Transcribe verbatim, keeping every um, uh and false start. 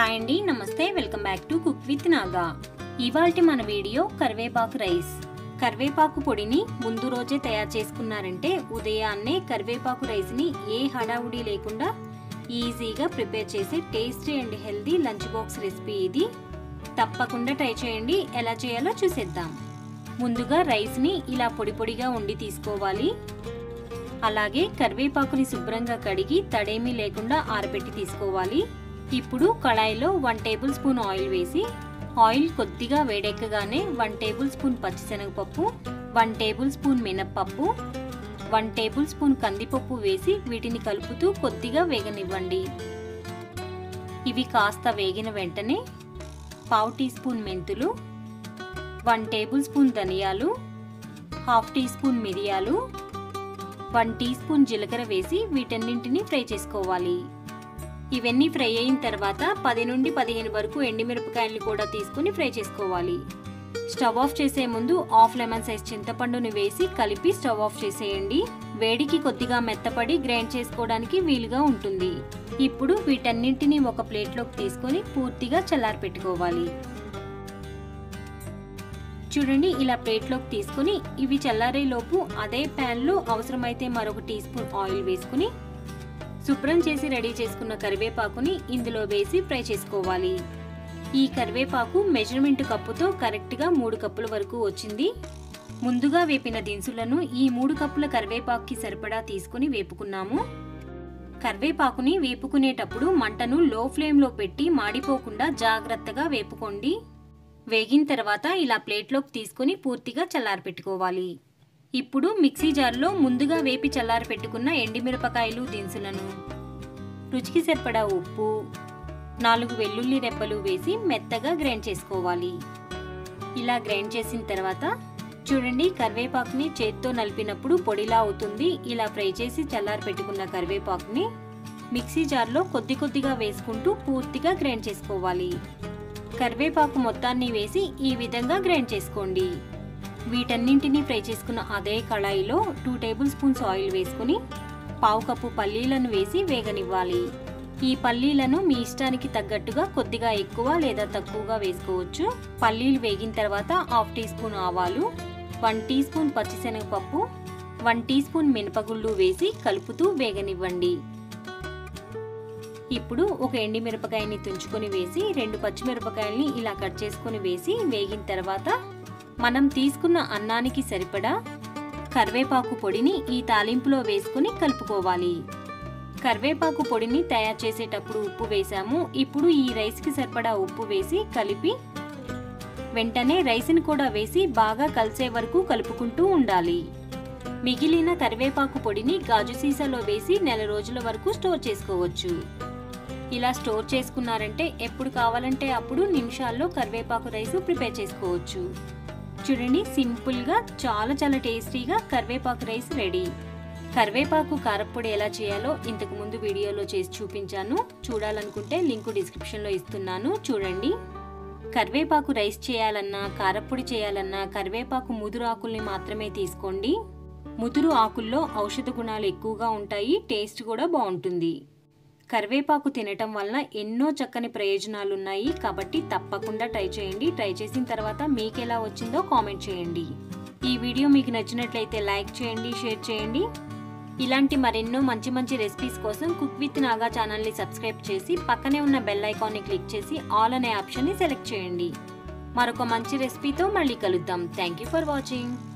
Hi అండి, నమస్తే. Welcome back to cook with Naga. ఇవాల్టి మన వీడియో కరివేపాకు రైస్. కరివేపాకు పొడిని ముందు రోజే తయారు చేసుకున్నారంటే ఉదయాన్నే కరివేపాకు రైస్ ని ఏ హడావుడి లేకుండా ఈజీగా ప్రిపేర్ చేసే tasty and healthy lunch box recipe ఇది. తప్పకుండా ట్రై చేయండి. ఎలా చేయాలో చూసేద్దాం. ముందుగా రైస్ ని ఇలా పొడిపొడిగా ఉండి తీసుకోవాలి. అలాగే కరివేపాకుని శుభ్రంగా కడిగి తడేమీ లేకుండా ఆరబెట్టి తీసుకోవాలి. ఇప్పుడు కడాయిలో వన్ టేబుల్ స్పూన్ ఆయిల్ వేసి, ఆయిల్ కొద్దిగా వేడెక్కగానే వన్ టేబుల్ స్పూన్ పచ్చిశనగపప్పు, వన్ టేబుల్ స్పూన్ మినప్పప్పు, వన్ టేబుల్ స్పూన్ కందిపప్పు వేసి వీటిని కలుపుతూ కొద్దిగా వేగనివ్వండి. ఇవి కాస్త వేగిన వెంటనే పావు టీ స్పూన్ మెంతులు, వన్ టేబుల్ స్పూన్ ధనియాలు, హాఫ్ టీ స్పూన్ మిరియాలు, వన్ టీ స్పూన్ జీలకర్ర వేసి వీటన్నింటినీ ఫ్రై చేసుకోవాలి. ఇవన్నీ ఫ్రై అయిన తర్వాత పది నుండి పదిహేను వరకు ఎండిమిరపకాయలు కూడా తీసుకుని ఫ్రై చేసుకోవాలి. స్టవ్ ఆఫ్ చేసే ముందు హాఫ్ లెమన్ సైజ్ చింతపండును వేసి కలిపి స్టవ్ ఆఫ్ చేసేయండి. వేడికి కొద్దిగా మెత్తపడి గ్రైండ్ చేసుకోవడానికి వీలుగా ఉంటుంది. ఇప్పుడు వీటన్నింటినీ ఒక ప్లేట్లోకి తీసుకొని పూర్తిగా చల్లారి పెట్టుకోవాలి. చూడండి, ఇలా ప్లేట్లోకి తీసుకుని ఇవి చల్లారే లోపు అదే ప్యాన్లో అవసరమైతే మరొక టీ స్పూన్ ఆయిల్ వేసుకుని శుభ్రం చేసి రెడీ చేసుకున్న కరివేపాకుని ఇందులో వేసి ఫ్రై చేసుకోవాలి. ఈ కరివేపాకు మెజర్మెంట్ కప్పుతో కరెక్ట్గా మూడు కప్పుల వరకు వచ్చింది. ముందుగా వేపిన దినుసులను ఈ మూడు కప్పుల కరివేపాకుకి సరిపడా తీసుకుని వేపుకున్నాము. కరివేపాకుని వేపుకునేటప్పుడు మంటను లో ఫ్లేమ్లో పెట్టి మాడిపోకుండా జాగ్రత్తగా వేపుకోండి. వేగిన తర్వాత ఇలా ప్లేట్లోకి తీసుకుని పూర్తిగా చల్లారి పెట్టుకోవాలి. ఇప్పుడు మిక్సీ జార్లో ముందుగా వేపి చల్లారి పెట్టుకున్న ఎండిమిరపకాయలు, దినుసులను, రుచికి సరిపడా ఉప్పు, నాలుగు వెల్లుల్లి రెబ్బలు వేసి మెత్తగా గ్రైండ్ చేసుకోవాలి. ఇలా గ్రైండ్ చేసిన తర్వాత చూడండి, కరివేపాకుని చేత్తో నలిపినప్పుడు పొడిలా అవుతుంది. ఇలా ఫ్రై చేసి చల్లారి పెట్టుకున్న కరివేపాకుని మిక్సీ జార్లో కొద్ది కొద్దిగా వేసుకుంటూ పూర్తిగా గ్రైండ్ చేసుకోవాలి. కరివేపాకు మొత్తాన్ని వేసి ఈ విధంగా గ్రైండ్ చేసుకోండి. వీటన్నింటినీ ఫ్రై చేసుకున్న అదే కళాయిలో టూ టేబుల్ స్పూన్స్ ఆయిల్ వేసుకుని పావు కప్పు పల్లీలను వేసి వేగనివ్వాలి. ఈ పల్లీలను మీ ఇష్టానికి తగ్గట్టుగా కొద్దిగా ఎక్కువ లేదా తక్కువగా వేసుకోవచ్చు. పల్లీలు వేగిన తర్వాత హాఫ్ టీ స్పూన్ ఆవాలు, వన్ టీ స్పూన్ పచ్చిశనగపప్పు, వన్ టీ స్పూన్ మినపగుళ్ళు వేసి కలుపుతూ వేగనివ్వండి. ఇప్పుడు ఒక ఎండి మిరపకాయని తుంచుకొని వేసి, రెండు పచ్చిమిరపకాయల్ని ఇలా కట్ చేసుకొని వేసి వేగిన తర్వాత మనం తీసుకున్న అన్నానికి సరిపడా కరివేపాకు పొడిని ఈ తాలింపులో వేసుకుని కలుపుకోవాలి. కరివేపాకు పొడిని తయారు చేసేటప్పుడు ఉప్పు వేసాము. ఇప్పుడు ఈ రైస్కి సరిపడా ఉప్పు వేసి కలిపి వెంటనే రైస్ని కూడా వేసి బాగా కలిసే వరకు కలుపుకుంటూ ఉండాలి. మిగిలిన కరివేపాకు పొడిని గాజు సీసాలో వేసి నెల రోజుల వరకు స్టోర్ చేసుకోవచ్చు. ఇలా స్టోర్ చేసుకున్నారంటే ఎప్పుడు కావాలంటే అప్పుడు నిమిషాల్లో కరివేపాకు రైస్ ప్రిపేర్ చేసుకోవచ్చు. చూడండి, సింపుల్గా చాలా చాలా టేస్టీగా కరివేపాకు రైస్ రెడీ. కరివేపాకు కారప్పొడి ఎలా చేయాలో ఇంతకు ముందు వీడియోలో చేసి చూపించాను. చూడాలనుకుంటే లింకు డిస్క్రిప్షన్లో ఇస్తున్నాను. చూడండి, కరివేపాకు రైస్ చేయాలన్నా కారప్పొడి చేయాలన్నా కరివేపాకు ముదురు ఆకుల్ని మాత్రమే తీసుకోండి. ముదురు ఆకుల్లో ఔషధ గుణాలు ఎక్కువగా ఉంటాయి, టేస్ట్ కూడా బాగుంటుంది. కరివేపాకు తినటం వలన ఎన్నో చక్కని ప్రయోజనాలు ఉన్నాయి, కాబట్టి తప్పకుండా ట్రై చేయండి. ట్రై చేసిన తర్వాత మీకు ఎలా వచ్చిందో కామెంట్ చేయండి. ఈ వీడియో మీకు నచ్చినట్లయితే లైక్ చేయండి, షేర్ చేయండి. ఇలాంటి మరెన్నో మంచి మంచి రెసిపీస్ కోసం కుక్ విత్ నాగా ఛానల్ని సబ్స్క్రైబ్ చేసి పక్కనే ఉన్న బెల్ ఐకాన్ని క్లిక్ చేసి ఆల్ అనే ఆప్షన్ని సెలెక్ట్ చేయండి. మరొక మంచి రెసిపీతో మళ్ళీ కలుద్దాం. Thank you for watching.